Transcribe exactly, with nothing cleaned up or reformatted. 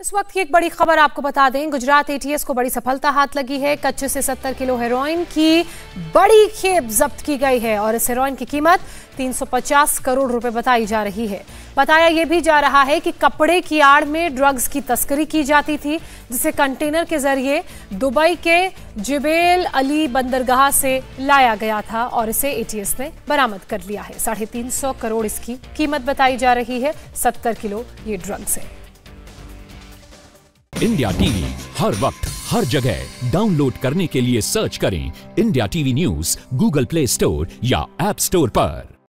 इस वक्त की एक बड़ी खबर आपको बता दें, गुजरात एटीएस को बड़ी सफलता हाथ लगी है। कच्चे से सत्तर किलो हेरोइन की बड़ी खेप जब्त की गई है और इस हेरोइन की कीमत तीन सौ पचास करोड़ रुपए बताई जा रही है। बताया यह भी जा रहा है कि कपड़े की आड़ में ड्रग्स की तस्करी की जाती थी, जिसे कंटेनर के जरिए दुबई के जिबेल अली बंदरगाह से लाया गया था और इसे एटीएस ने बरामद कर लिया है। साढ़े तीन सौ करोड़ इसकी कीमत बताई जा रही है। सत्तर किलो ये ड्रग्स है। इंडिया टीवी हर वक्त हर जगह डाउनलोड करने के लिए सर्च करें India TV news Google Play Store या ऐप स्टोर पर।